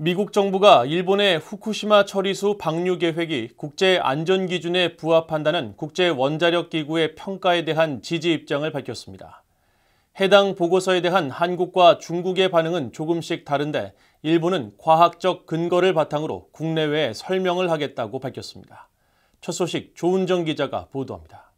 미국 정부가 일본의 후쿠시마 처리수 방류 계획이 국제 안전 기준에 부합한다는 국제 원자력 기구의 평가에 대한 지지 입장을 밝혔습니다. 해당 보고서에 대한 한국과 중국의 반응은 조금씩 다른데 일본은 과학적 근거를 바탕으로 국내외에 설명을 하겠다고 밝혔습니다. 첫 소식 조은정 기자가 보도합니다.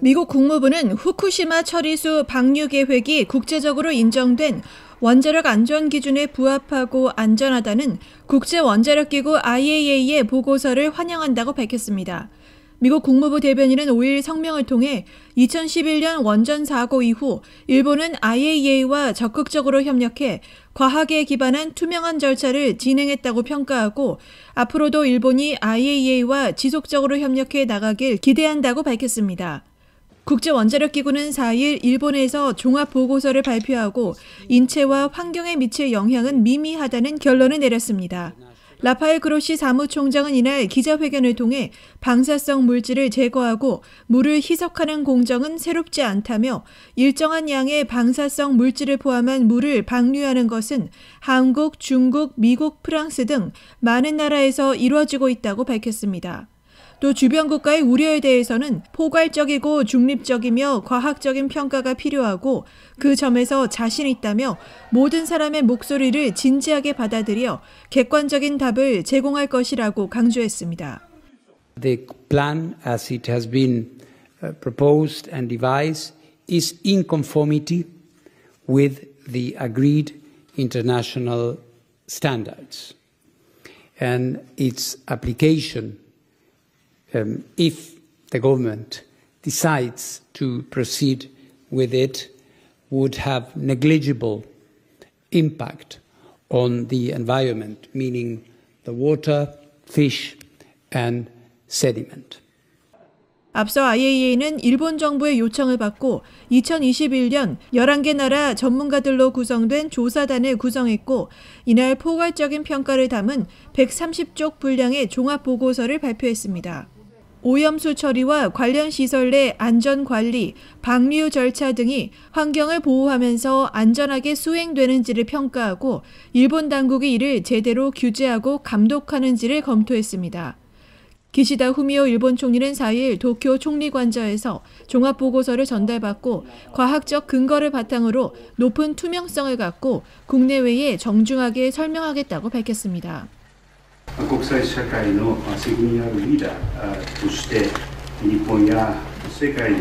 미국 국무부는 후쿠시마 처리수 방류 계획이 국제적으로 인정된 원자력 안전 기준에 부합하고 안전하다는 국제원자력기구 IAEA의 보고서를 환영한다고 밝혔습니다. 미국 국무부 대변인은 5일 성명을 통해 2011년 원전 사고 이후 일본은 IAEA와 적극적으로 협력해 과학에 기반한 투명한 절차를 진행했다고 평가하고 앞으로도 일본이 IAEA와 지속적으로 협력해 나가길 기대한다고 밝혔습니다. 국제원자력기구는 4일 일본에서 종합보고서를 발표하고 인체와 환경에 미칠 영향은 미미하다는 결론을 내렸습니다. 라파엘 그로시 사무총장은 이날 기자회견을 통해 방사성 물질을 제거하고 물을 희석하는 공정은 새롭지 않다며 일정한 양의 방사성 물질을 포함한 물을 방류하는 것은 한국, 중국, 미국, 프랑스 등 많은 나라에서 이루어지고 있다고 밝혔습니다. 또 주변 국가의 우려에 대해서는 포괄적이고 중립적이며 과학적인 평가가 필요하고 그 점에서 자신 있다며 모든 사람의 목소리를 진지하게 받아들여 객관적인 답을 제공할 것이라고 강조했습니다. The plan as it has been proposed and devised is in conformity with the agreed international standards and its application if the government decides to proceed with it, would have negligible impact on the environment, meaning the water, fish, and sediment. 앞서 IAEA는 일본 정부의 요청을 받고 2021년 11개 나라 전문가들로 구성된 조사단을 구성했고 이날 포괄적인 평가를 담은 130쪽 분량의 종합보고서를 발표했습니다. 오염수 처리와 관련 시설 내 안전관리, 방류 절차 등이 환경을 보호하면서 안전하게 수행되는지를 평가하고 일본 당국이 이를 제대로 규제하고 감독하는지를 검토했습니다. 기시다 후미오 일본 총리는 4일 도쿄 총리관저에서 종합보고서를 전달받고 과학적 근거를 바탕으로 높은 투명성을 갖고 국내외에 정중하게 설명하겠다고 밝혔습니다. 国際社会の責任あるリーダーとして日本や世界の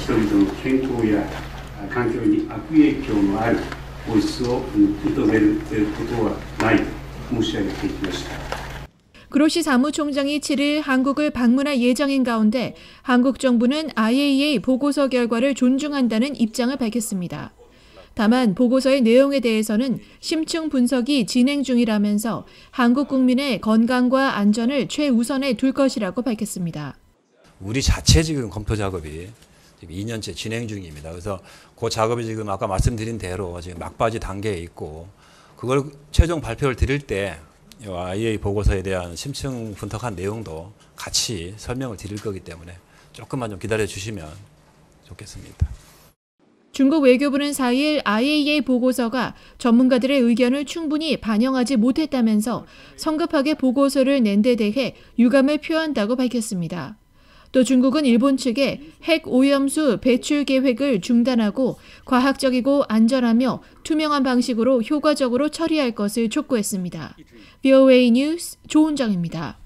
人々の健康や環境に悪影響のある放出を認めることはないと申し上げてきました。 그로시 사무총장이 7일 한국을 방문할 예정인 가운데 한국 정부는 IAEA 보고서 결과를 존중한다는 입장을 밝혔습니다. 다만 보고서의 내용에 대해서는 심층 분석이 진행 중이라면서 한국 국민의 건강과 안전을 최우선에 둘 것이라고 밝혔습니다. 우리 자체 지금 검토 작업이 지금 2년째 진행 중입니다. 그래서 그 작업이 지금 아까 말씀드린 대로 지금 막바지 단계에 있고 그걸 최종 발표를 드릴 때 IAEA 보고서에 대한 심층 분석한 내용도 같이 설명을 드릴 거기 때문에 조금만 좀 기다려 주시면 좋겠습니다. 중국 외교부는 4일 IAEA 보고서가 전문가들의 의견을 충분히 반영하지 못했다면서 성급하게 보고서를 낸 데 대해 유감을 표한다고 밝혔습니다. 또 중국은 일본 측에 핵 오염수 배출 계획을 중단하고 과학적이고 안전하며 투명한 방식으로 효과적으로 처리할 것을 촉구했습니다. VOA 뉴스 조은정입니다.